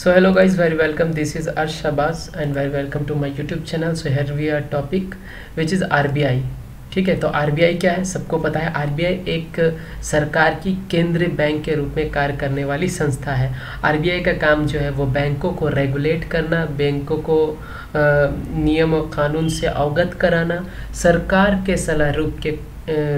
So hello guys, very welcome. This is Arsh Shahbaz and very welcome to my YouTube channel. So here we are topic which is RBI. ठीक है, तो RBI क्या है सबको पता है. RBI एक सरकार की केंद्रीय बैंक के रूप में कार्य करने वाली संस्था है. RBI का काम जो है वो बैंकों को रेगुलेट करना, बैंकों को नियम और कानून से अवगत कराना, सरकार के सलाह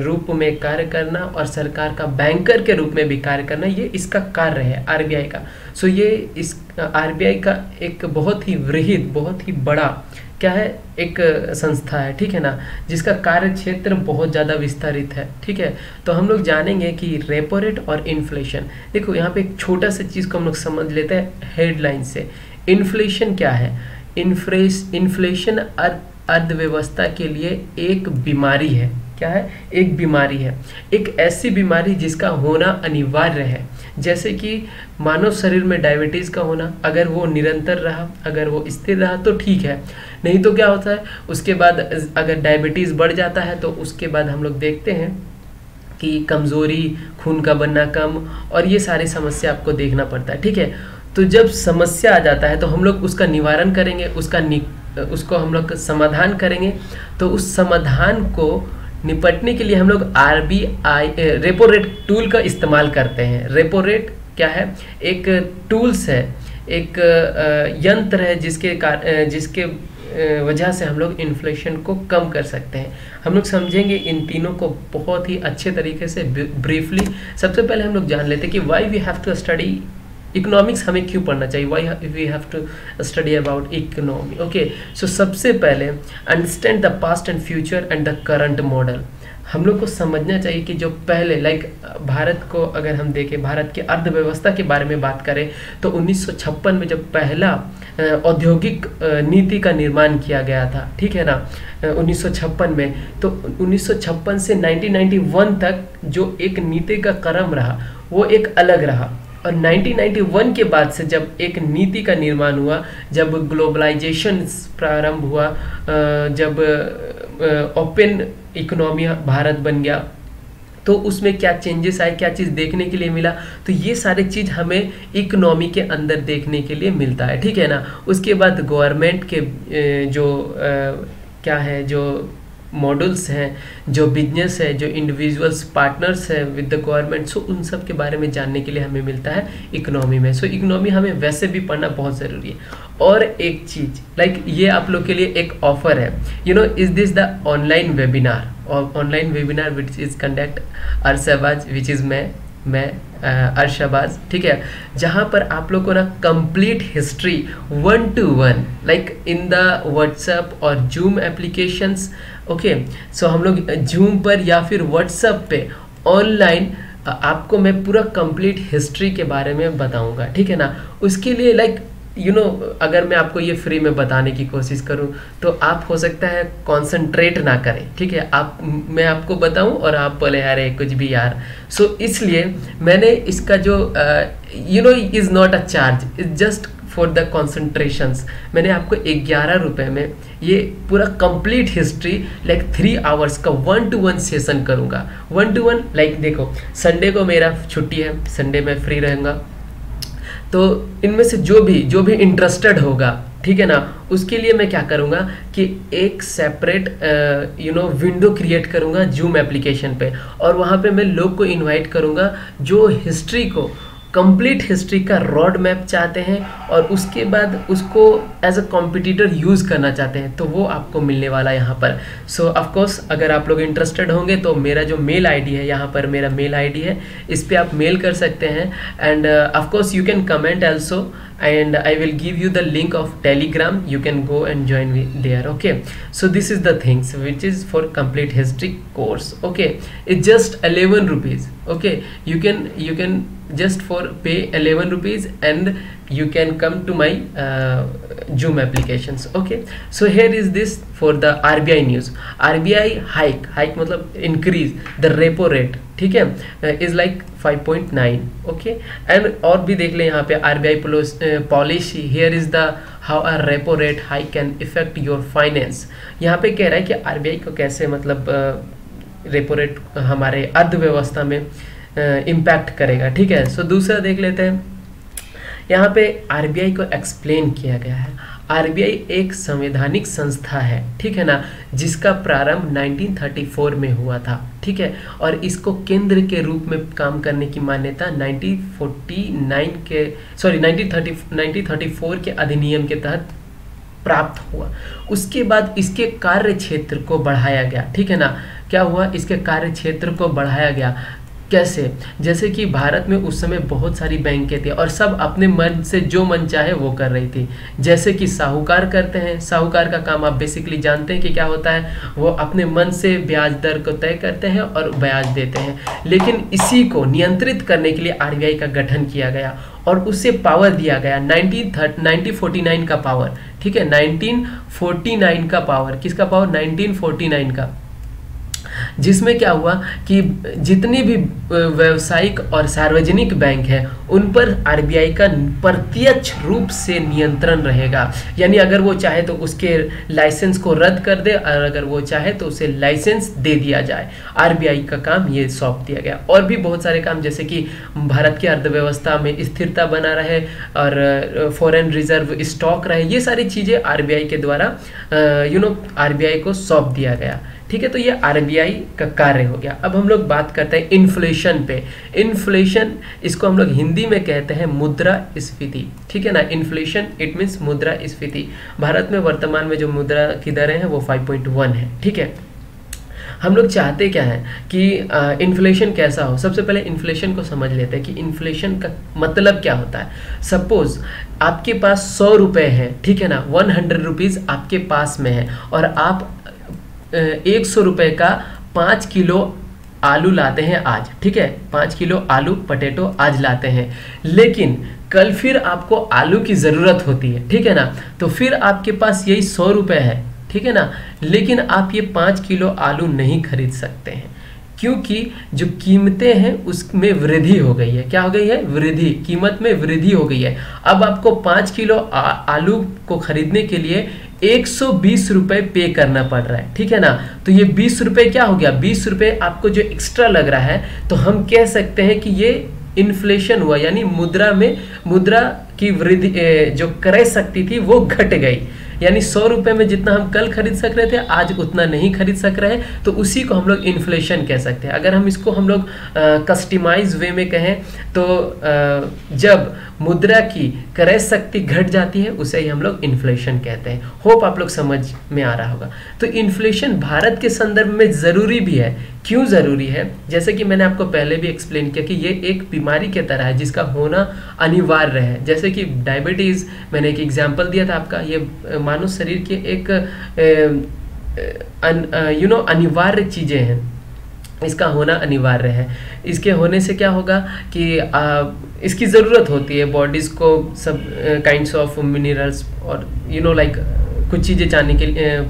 रूप में कार्य करना और सरकार का बैंकर के रूप में भी कार्य करना. ये इसका कार्य है आरबीआई का. सो ये इस आरबीआई का एक बहुत ही वृहद, बहुत ही बड़ा क्या है, एक संस्था है, ठीक है ना, जिसका कार्य क्षेत्र बहुत ज़्यादा विस्तारित है. ठीक है, तो हम लोग जानेंगे कि रेपो रेट और इन्फ्लेशन. देखो यहाँ पे एक छोटा सा चीज़ को हम लोग समझ लेते हैं हेडलाइन से. इन्फ्लेशन क्या है? इन्फ्लेशन अर्थव्यवस्था के लिए एक बीमारी है. क्या है? एक बीमारी है, एक ऐसी बीमारी जिसका होना अनिवार्य है. जैसे कि मानव शरीर में डायबिटीज़ का होना, अगर वो निरंतर रहा, अगर वो स्थिर रहा तो ठीक है, नहीं तो क्या होता है उसके बाद अगर डायबिटीज़ बढ़ जाता है तो उसके बाद हम लोग देखते हैं कि कमज़ोरी, खून का बनना कम और ये सारी समस्या आपको देखना पड़ता है. ठीक है, तो जब समस्या आ जाता है तो हम लोग उसका निवारण करेंगे, उसको हम लोग समाधान करेंगे. तो उस समाधान को निपटने के लिए हम लोग आरबीआई रेपो रेट टूल का इस्तेमाल करते हैं. रेपो रेट क्या है? एक टूल्स है, एक यंत्र है जिसके वजह से हम लोग इन्फ्लेशन को कम कर सकते हैं. हम लोग समझेंगे इन तीनों को बहुत ही अच्छे तरीके से ब्रीफली. सबसे पहले हम लोग जान लेते हैं कि why we have to study economics. हमें क्यों पढ़ना चाहिए? Why we have to study about economy. Okay, so सबसे पहले understand the past and future and the current model. हम लोग को समझना चाहिए कि जो पहले भारत को अगर हम देखें, भारत की अर्थव्यवस्था के बारे में बात करें तो 1956 में जब पहला औद्योगिक नीति का निर्माण किया गया था, ठीक है ना, 1956 में, तो 1956 से 1991 तक जो एक नीति का क्रम रहा वो एक अलग रहा. और 1991 के बाद से जब एक नीति का निर्माण हुआ, जब ग्लोबलाइजेशन प्रारंभ हुआ, जब ओपन इकोनॉमी भारत बन गया, तो उसमें क्या चेंजेस आए, क्या चीज़ देखने के लिए मिला, तो ये सारी चीज़ हमें इकोनॉमी के अंदर देखने के लिए मिलता है. ठीक है ना, उसके बाद गवर्नमेंट के जो क्या है, जो मॉडल्स हैं, जो बिजनेस है, जो इंडिविजुअल्स पार्टनर्स हैं विद द गवर्नमेंट, सो उन सब के बारे में जानने के लिए हमें मिलता है इकोनॉमी में. सो इकोनॉमी हमें वैसे भी पढ़ना बहुत ज़रूरी है. और एक चीज़ ये आप लोग के लिए एक ऑफर है, you know, is this the online webinar, और online webinar which is conduct अर्श शहबाज, विच इज़ मैं अर्श शहबाज, ठीक है, जहाँ पर आप लोग को ना complete history 1-to-1 in the WhatsApp और जूम एप्लीकेशंस. ओके, सो हम लोग जूम पर या फिर व्हाट्सएप पे ऑनलाइन आपको मैं पूरा कंप्लीट हिस्ट्री के बारे में बताऊंगा. ठीक है ना, उसके लिए अगर मैं आपको ये फ्री में बताने की कोशिश करूं तो आप हो सकता है कंसंट्रेट ना करें. ठीक है, मैं आपको बताऊं और आप बोले यार कुछ भी यार. सो इसलिए मैंने इसका जो is not a charge, is just for the concentrations. मैंने आपको 11 रुपये में ये पूरा कंप्लीट हिस्ट्री 3 आवर्स का 1-to-1 सेशन करूँगा. 1-to-1 देखो संडे को मेरा छुट्टी है, संडे में फ्री रहूँगा, तो इनमें से जो भी इंटरेस्टेड होगा, ठीक है ना, उसके लिए मैं क्या करूँगा कि एक सेपरेट विंडो क्रिएट करूँगा जूम एप्लीकेशन पे, और वहाँ पे मैं लोग को इनवाइट करूँगा जो हिस्ट्री को, कंप्लीट हिस्ट्री का रोड मैप चाहते हैं और उसके बाद उसको एज अ कॉम्पिटिटर यूज़ करना चाहते हैं, तो वो आपको मिलने वाला है यहाँ पर. सो ऑफकोर्स अगर आप लोग इंटरेस्टेड होंगे तो मेरा जो मेल आईडी है, यहाँ पर मेरा मेल आईडी है, इस पर आप मेल कर सकते हैं. And of course you can comment also, and I will give you the link of Telegram, you can go and join me there. Okay, so this is the things which is for complete history course. Okay, it's just 11 rupees. Okay, you can just for pay 11 rupees and you can come to my Zoom applications. Okay, so here is this for the RBI news. RBI hike मतलब increase the repo rate, ठीक है, is 5.9. okay, and और भी देख लें यहाँ पे RBI policy. here is the how a repo rate hike can affect your finance. यहाँ पे कह रहा है कि RBI को कैसे रेपो रेट हमारे अर्थव्यवस्था में इम्पैक्ट करेगा. ठीक है, सो दूसरा देख लेते हैं. यहाँ पे आरबीआई को एक्सप्लेन किया गया है। आरबीआई एक संवैधानिक संस्था है, ठीक है ना, जिसका प्रारंभ 1934 में हुआ था, ठीक है, और इसको केंद्र के रूप में काम करने की मान्यता 1934 के अधिनियम के तहत प्राप्त हुआ। उसके बाद इसके कार्य क्षेत्र को बढ़ाया गया, ठीक है ना, क्या हुआ, इसके कार्य क्षेत्र को बढ़ाया गया। कैसे? जैसे कि भारत में उस समय बहुत सारी बैंकें थी और सब अपने मन से जो मन चाहे वो कर रही थी। जैसे कि साहूकार करते हैं, साहूकार का काम आप बेसिकली जानते हैं कि क्या होता है, वो अपने मन से ब्याज दर को तय करते हैं और ब्याज देते हैं। लेकिन इसी को नियंत्रित करने के लिए आरबीआई का गठन किया गया और उसे पावर दिया गया 1949 का पावर, ठीक है, 1949 का पावर, किसका पावर, 1949 का, जिसमें क्या हुआ कि जितनी भी व्यावसायिक और सार्वजनिक बैंक हैं उन पर आरबीआई का प्रत्यक्ष रूप से नियंत्रण रहेगा। यानी अगर वो चाहे तो उसके लाइसेंस को रद्द कर दे और अगर वो चाहे तो उसे लाइसेंस दे दिया जाए। आरबीआई का काम ये सौंप दिया गया। और भी बहुत सारे काम जैसे कि भारत की अर्थव्यवस्था में स्थिरता बना रहे और फॉरेन रिजर्व स्टॉक रहे, ये सारी चीज़ें आरबीआई के द्वारा आरबीआई को सौंप दिया गया, ठीक है। तो ये आरबीआई का कार्य हो गया। अब हम लोग बात करते हैं इन्फ्लेशन पे। इन्फ्लेशन, इसको हम लोग हिंदी में कहते हैं मुद्रा स्फीति, ठीक है ना। इन्फ्लेशन इट मीन्स मुद्रा स्फीति। भारत में वर्तमान में जो मुद्रा की दरें हैं वो 5.1 है, ठीक है। हम लोग चाहते क्या है कि इन्फ्लेशन कैसा हो। सबसे पहले इन्फ्लेशन को समझ लेते हैं कि इन्फ्लेशन का मतलब क्या होता है। सपोज आपके पास 100 रुपये हैं, ठीक है ना, 100 रुपीज़ आपके पास में है और आप 100 रुपये का 5 किलो आलू लाते हैं आज, ठीक है, 5 किलो आलू पटेटो आज लाते हैं, लेकिन कल फिर आपको आलू की ज़रूरत होती है, ठीक है ना। तो फिर आपके पास यही 100 रुपये है, ठीक है ना, लेकिन आप ये 5 किलो आलू नहीं खरीद सकते हैं क्योंकि जो कीमतें हैं उसमें वृद्धि हो गई है। क्या हो गई है? वृद्धि, कीमत में वृद्धि हो गई है। अब आपको 5 किलो आलू को खरीदने के लिए 120 रुपये पे करना पड़ रहा है, ठीक है ना। तो ये 20 रुपये क्या हो गया, 20 रुपये आपको जो एक्स्ट्रा लग रहा है, तो हम कह सकते हैं कि ये इन्फ्लेशन हुआ, यानी मुद्रा में मुद्रा की वृद्धि, जो क्रय शक्ति थी वो घट गई। यानी 100 रुपये में जितना हम कल खरीद सक रहे थे आज उतना नहीं खरीद सक रहे, तो उसी को हम लोग इन्फ्लेशन कह सकते हैं। अगर हम इसको हम लोग कस्टमाइज वे में कहें तो जब मुद्रा की क्रय शक्ति घट जाती है उसे ही हम लोग इन्फ्लेशन कहते हैं। होप आप लोग समझ में आ रहा होगा। तो इन्फ्लेशन भारत के संदर्भ में ज़रूरी भी है। क्यों ज़रूरी है? जैसे कि मैंने आपको पहले भी एक्सप्लेन किया कि ये एक बीमारी के तरह है जिसका होना अनिवार्य है। जैसे कि डायबिटीज़, मैंने एक एग्जाम्पल दिया था आपका, ये मानव शरीर के एक अनिवार्य चीज़ें हैं, इसका होना अनिवार्य है। इसके होने से क्या होगा कि इसकी ज़रूरत होती है बॉडीज़ को, सब काइंड्स ऑफ मिनरल्स और कुछ चीज़ें जानने के लिए,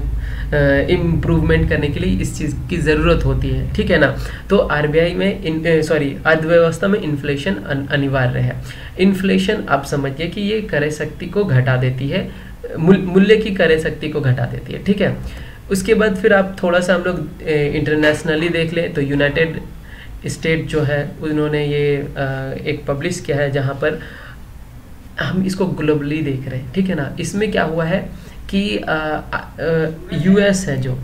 इम्प्रूवमेंट करने के लिए इस चीज़ की ज़रूरत होती है, ठीक है ना। तो आरबीआई में अर्थव्यवस्था में इन्फ्लेशन अनिवार्य है। इन्फ्लेशन आप समझिए कि ये क्रय शक्ति को घटा देती है, मूल्य की क्रय शक्ति को घटा देती है, ठीक है। उसके बाद फिर आप थोड़ा सा हम लोग इंटरनेशनली देख लें तो यूनाइटेड स्टेट जो है उन्होंने ये एक पब्लिश किया है जहाँ पर हम इसको ग्लोबली देख रहे हैं, ठीक है ना। इसमें क्या हुआ है कि यूएस है जो,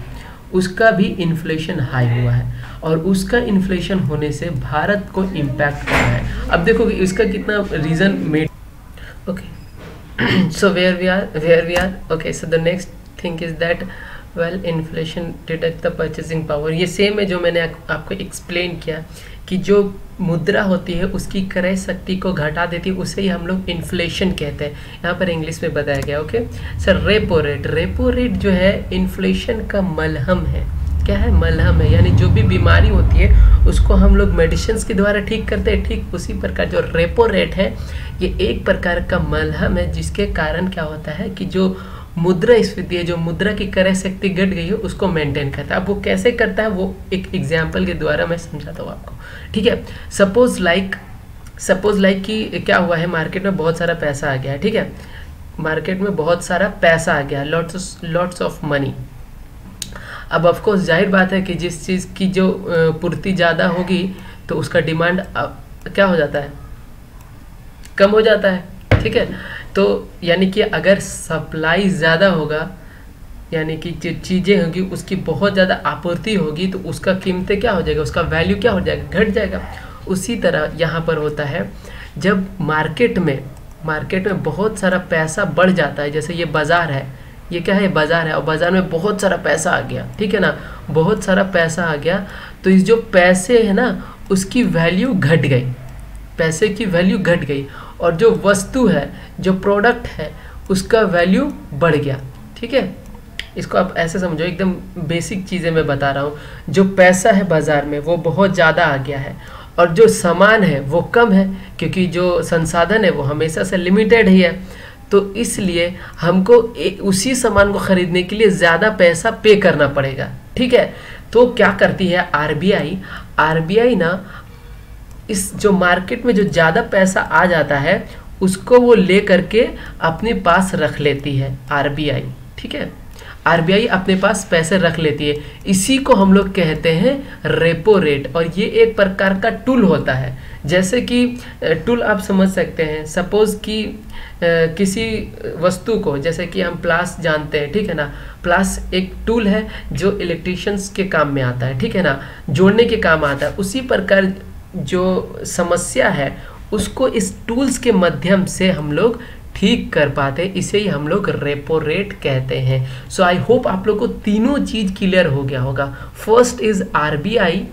उसका भी इन्फ्लेशन हाई हुआ है और उसका इन्फ्लेशन होने से भारत को इम्पैक्ट कर रहा है। अब देखो इसका कितना reason made. Okay, so where we are okay, so the next thing is that well inflation deduct the purchasing power. ये सेम है जो मैंने आपको एक्सप्लेन किया कि जो मुद्रा होती है उसकी क्रय शक्ति को घटा देती है, उसे ही हम लोग इन्फ्लेशन कहते हैं। यहाँ पर इंग्लिश में बताया गया। ओके सर, रेपो रेट जो है इन्फ्लेशन का मलहम है। क्या है? मलहम है। यानी जो भी बीमारी होती है उसको हम लोग मेडिसिन्स के द्वारा ठीक करते हैं, ठीक उसी प्रकार जो रेपो रेट है ये एक प्रकार का मलहम है, जिसके कारण क्या होता है कि जो मुद्रा स्फीति है, जो मुद्रा की क्रय शक्ति घट गई है, उसको मेंटेन करता है। अब वो कैसे करता है वो एक एग्जाम्पल के द्वारा मैं समझाता हूँ आपको, ठीक है। सपोज लाइक कि क्या हुआ है, मार्केट में बहुत सारा पैसा आ गया है, ठीक है, मार्केट में बहुत सारा पैसा आ गया है, लॉट्स ऑफ मनी। अब ऑफकोर्स जाहिर बात है कि जिस चीज़ की जो पूर्ति ज़्यादा होगी तो उसका डिमांड क्या हो जाता है, कम हो जाता है। ठीक है। तो यानी कि अगर सप्लाई ज़्यादा होगा यानी कि जो चीज़ें होंगी उसकी बहुत ज़्यादा आपूर्ति होगी तो उसका कीमतें क्या हो जाएगा, उसका वैल्यू क्या हो जाएगा, घट जाएगा। उसी तरह यहाँ पर होता है जब मार्केट में बहुत सारा पैसा बढ़ जाता है, जैसे ये बाज़ार है, ये क्या है, बाज़ार है, और बाज़ार में बहुत सारा पैसा आ गया, ठीक है ना, बहुत सारा पैसा आ गया तो इस जो पैसे है ना उसकी वैल्यू घट गई, पैसे की वैल्यू घट गई और जो वस्तु है, जो प्रोडक्ट है उसका वैल्यू बढ़ गया, ठीक है। इसको आप ऐसे समझो, एकदम बेसिक चीज़ें मैं बता रहा हूँ। जो पैसा है बाज़ार में वो बहुत ज़्यादा आ गया है और जो सामान है वो कम है, क्योंकि जो संसाधन है वो हमेशा से लिमिटेड ही है, तो इसलिए हमको उसी सामान को ख़रीदने के लिए ज़्यादा पैसा पे करना पड़ेगा, ठीक है। तो क्या करती है आरबीआई ना इस जो मार्केट में जो ज़्यादा पैसा आ जाता है उसको वो ले करके अपने पास रख लेती है आरबीआई, ठीक है। आरबीआई अपने पास पैसे रख लेती है, इसी को हम लोग कहते हैं रेपो रेट और ये एक प्रकार का टूल होता है। जैसे कि टूल आप समझ सकते हैं, सपोज़ कि किसी वस्तु को, जैसे कि हम प्लास जानते हैं, ठीक है ना, प्लास एक टूल है जो इलेक्ट्रिशियंस के काम में आता है, ठीक है ना, जोड़ने के काम आता है। उसी प्रकार जो समस्या है उसको इस टूल्स के माध्यम से हम लोग ठीक कर पाते, इसे ही हम लोग रेपो रेट कहते हैं। सो आई होप आप लोग को तीनों चीज़ क्लियर हो गया होगा। First is RBI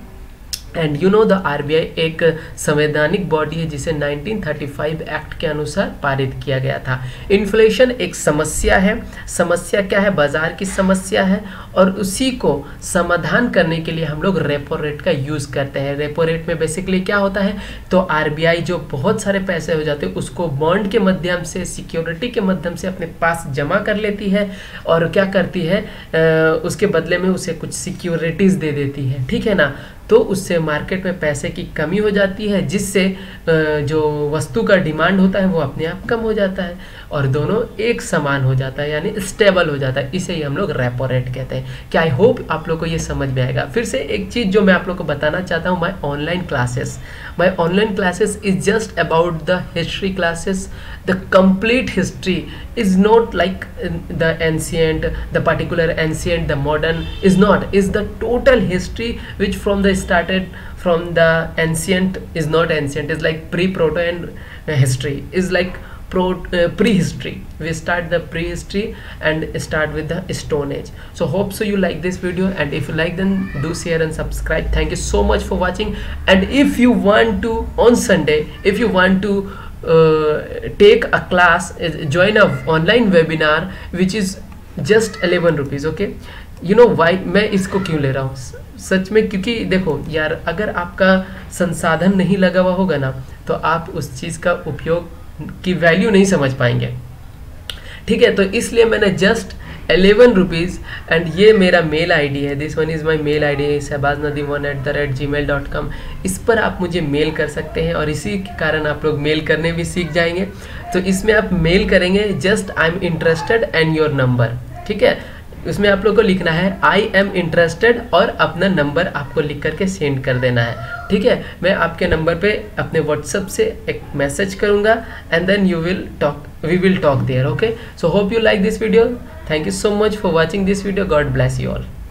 and you know the RBI एक संवैधानिक बॉडी है जिसे 1935 एक्ट के अनुसार पारित किया गया था। इन्फ्लेशन एक समस्या है, समस्या क्या है, बाज़ार की समस्या है और उसी को समाधान करने के लिए हम लोग रेपो रेट का यूज़ करते हैं। रेपो रेट में बेसिकली क्या होता है, तो आरबीआई जो बहुत सारे पैसे हो जाते हैं उसको बॉन्ड के माध्यम से, सिक्योरिटी के माध्यम से अपने पास जमा कर लेती है और क्या करती है उसके बदले में उसे कुछ सिक्योरिटीज़ दे देती है, ठीक है ना। तो उससे मार्केट में पैसे की कमी हो जाती है जिससे जो वस्तु का डिमांड होता है वो अपने आप कम हो जाता है और दोनों एक समान हो जाता है, यानी स्टेबल हो जाता है, इसे ही हम लोग रेपो रेट कहते हैं। क्या आई होप आप लोग को ये समझ में आएगा। फिर से एक चीज़ जो मैं आप लोग को बताना चाहता हूँ, my online classes is just about the history classes. The complete history is not like the ancient, the particular ancient, the modern is not, is the total history which from the started from the ancient is not ancient, is like pre-proto and history is like prehistory. We start the prehistory and start with the Stone Age. So hope so you like this video, and if you like then do share and subscribe. Thank you so much for watching, and if you want to on Sunday, if you want to take a class, join a online webinar which is just 11 rupees. Okay, you know why मैं इसको क्यों ले रहा हूँ सच में, क्योंकि देखो यार अगर आपका संसाधन नहीं लगा हुआ होगा ना तो आप उस चीज़ का उपयोग की वैल्यू नहीं समझ पाएंगे, ठीक है। तो इसलिए मैंने जस्ट 11 रुपीज़, एंड ये मेरा मेल आईडी है, this one is my mail ID है shahbaznadim1@gmail.com। इस पर आप मुझे मेल कर सकते हैं और इसी के कारण आप लोग मेल करने भी सीख जाएंगे। तो इसमें आप मेल करेंगे just I am interested and your number, ठीक है। उसमें आप लोग को लिखना है आई एम इंटरेस्टेड और अपना नंबर आपको लिख करके सेंड कर देना है, ठीक है। मैं आपके नंबर पे अपने व्हाट्सएप से एक मैसेज करूँगा and then we will talk there. Okay, so hope you like this video. Thank you so much for watching this video. God bless you all.